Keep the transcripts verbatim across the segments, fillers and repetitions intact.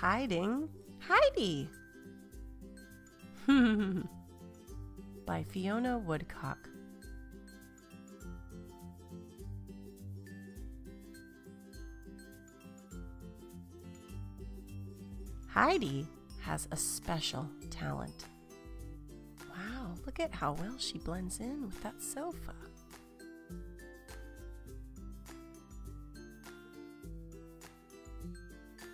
Hiding Heidi by Fiona Woodcock. Heidi has a special talent. Wow, look at how well she blends in with that sofa.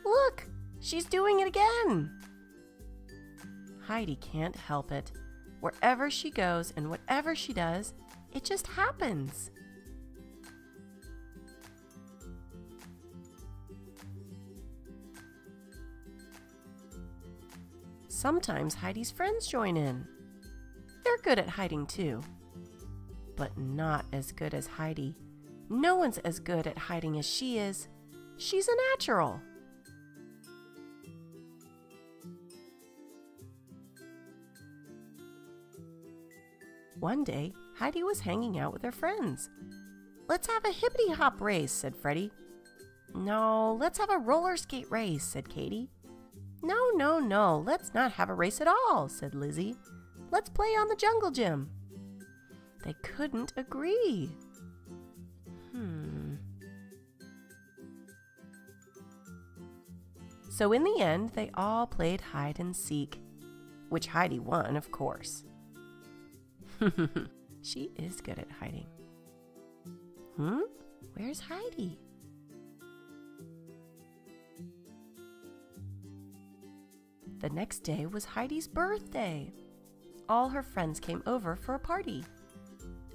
Look, she's doing it again. Heidi can't help it. Wherever she goes and whatever she does, it just happens. Sometimes Heidi's friends join in. They're good at hiding too, but not as good as Heidi. No one's as good at hiding as she is. She's a natural. One day, Heidi was hanging out with her friends. "Let's have a hippity-hop race," said Freddie. "No, let's have a roller skate race," said Katie. "No, no, no, let's not have a race at all," said Lizzie. "Let's play on the jungle gym." They couldn't agree. Hmm. So in the end, they all played hide and seek, which Heidi won, of course. She is good at hiding. Hmm? Where's Heidi? The next day was Heidi's birthday. All her friends came over for a party.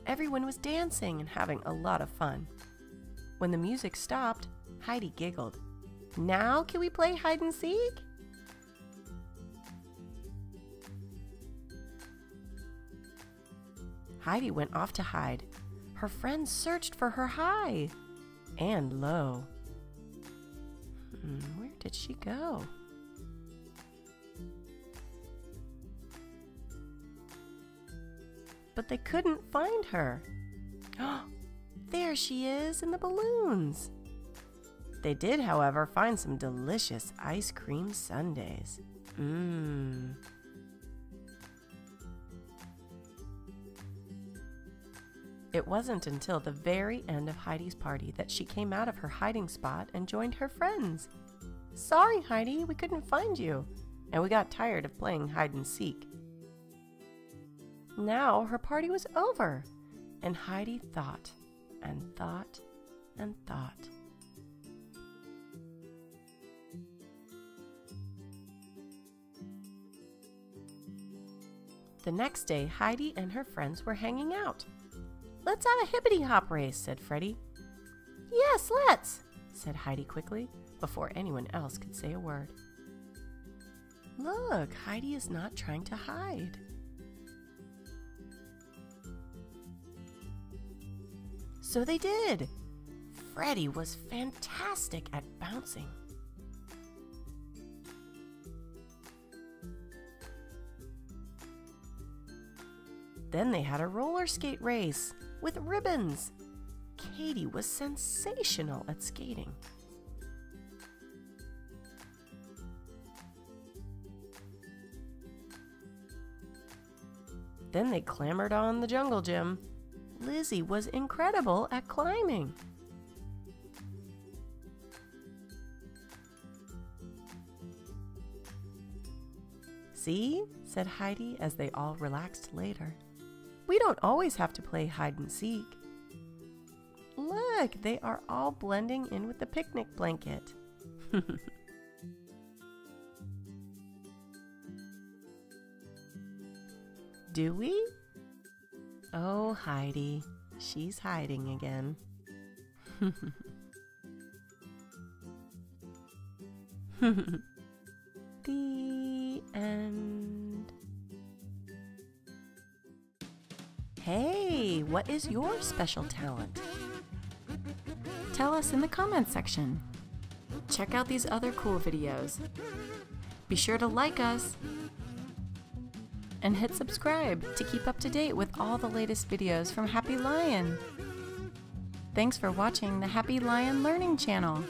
Everyone was dancing and having a lot of fun. When the music stopped, Heidi giggled. "Now can we play hide and seek?" Heidi went off to hide. Her friends searched for her high and low. Hmm, where did she go? But they couldn't find her. There she is in the balloons. They did, however, find some delicious ice cream sundaes. Mmm. It wasn't until the very end of Heidi's party that she came out of her hiding spot and joined her friends. "Sorry, Heidi, we couldn't find you, and we got tired of playing hide and seek." Now her party was over, and Heidi thought and thought and thought. The next day, Heidi and her friends were hanging out. "Let's have a hippity-hop race," said Freddie. "Yes, let's," said Heidi quickly, before anyone else could say a word. Look, Heidi is not trying to hide. So they did. Freddie was fantastic at bouncing. Then they had a roller skate race with ribbons. Katie was sensational at skating. Then they clambered on the jungle gym. Lizzie was incredible at climbing. "See," said Heidi as they all relaxed later. "We don't always have to play hide and seek. Look, they are all blending in with the picnic blanket." Do we? Oh, Heidi, she's hiding again. The end. Hey, what is your special talent? Tell us in the comments section. Check out these other cool videos. Be sure to like us and hit subscribe to keep up to date with all the latest videos from Happy Lion. Thanks for watching the Happy Lion Learning channel.